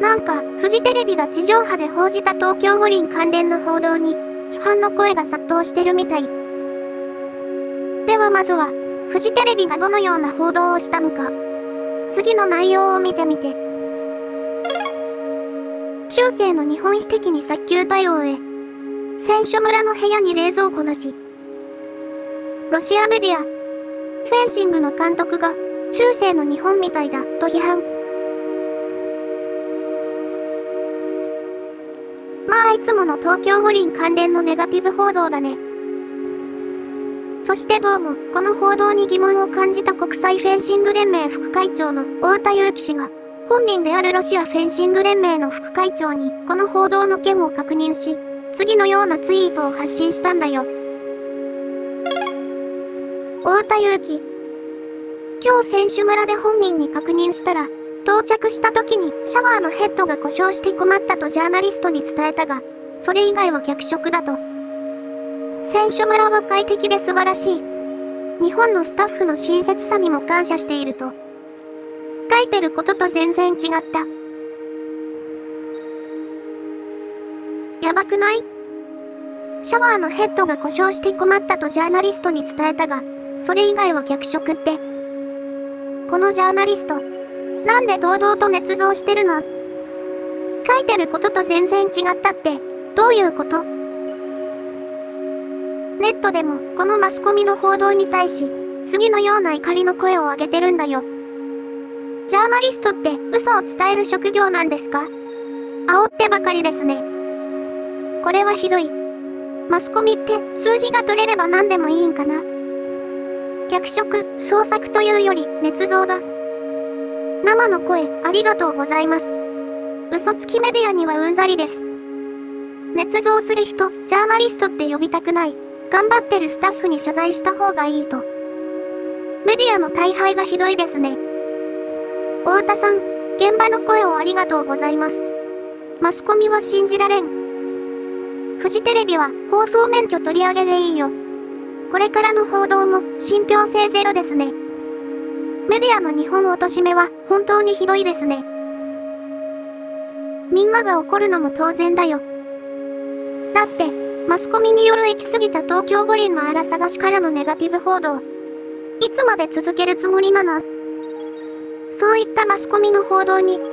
なんか、フジテレビが地上波で報じた東京五輪関連の報道に、批判の声が殺到してるみたい。ではまずは、フジテレビがどのような報道をしたのか。次の内容を見てみて。中世の日本史的に早急対応へ。選手村の部屋に冷蔵庫なし。ロシアメディア。フェンシングの監督が、中世の日本みたいだ、と批判。まあいつもの東京五輪関連のネガティブ報道だね。そしてどうも、この報道に疑問を感じた国際フェンシング連盟副会長の太田雄貴氏が、本人であるロシアフェンシング連盟の副会長に、この報道の件を確認し、次のようなツイートを発信したんだよ。太田雄貴。今日選手村で本人に確認したら、到着した時にシャワーのヘッドが故障して困ったとジャーナリストに伝えたが、それ以外は脚色だと。選手村は快適で素晴らしい。日本のスタッフの親切さにも感謝していると。書いてることと全然違った。やばくない？シャワーのヘッドが故障して困ったとジャーナリストに伝えたが、それ以外は脚色って。このジャーナリスト、なんで堂々と捏造してるの？書いてることと全然違ったって、どういうこと？ネットでもこのマスコミの報道に対し、次のような怒りの声を上げてるんだよ。ジャーナリストって嘘を伝える職業なんですか？煽ってばかりですね。これはひどい。マスコミって数字が取れれば何でもいいんかな。脚色、創作というより捏造だ。生の声ありがとうございます。嘘つきメディアにはうんざりです。捏造する人、ジャーナリストって呼びたくない。頑張ってるスタッフに謝罪した方がいいと。メディアの大敗がひどいですね。太田さん、現場の声をありがとうございます。マスコミは信じられん。フジテレビは放送免許取り上げでいいよ。これからの報道も信憑性ゼロですね。メディアの日本貶めは本当にひどいですね。みんなが怒るのも当然だよ。だって、マスコミによる行き過ぎた東京五輪の荒探しからのネガティブ報道。いつまで続けるつもりなの？そういったマスコミの報道に、もう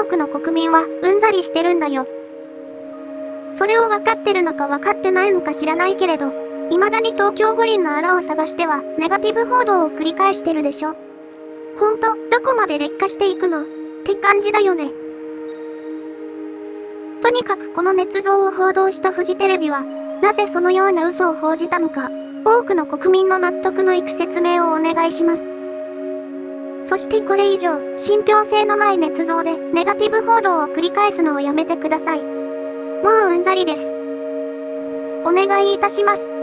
多くの国民はうんざりしてるんだよ。それを分かってるのか分かってないのか知らないけれど、未だに東京五輪の荒を探してはネガティブ報道を繰り返してるでしょ。ほんと、どこまで劣化していくの？って感じだよね。とにかくこの捏造を報道したフジテレビは、なぜそのような嘘を報じたのか、多くの国民の納得のいく説明をお願いします。そしてこれ以上、信憑性のない捏造でネガティブ報道を繰り返すのをやめてください。もううんざりです。お願いいたします。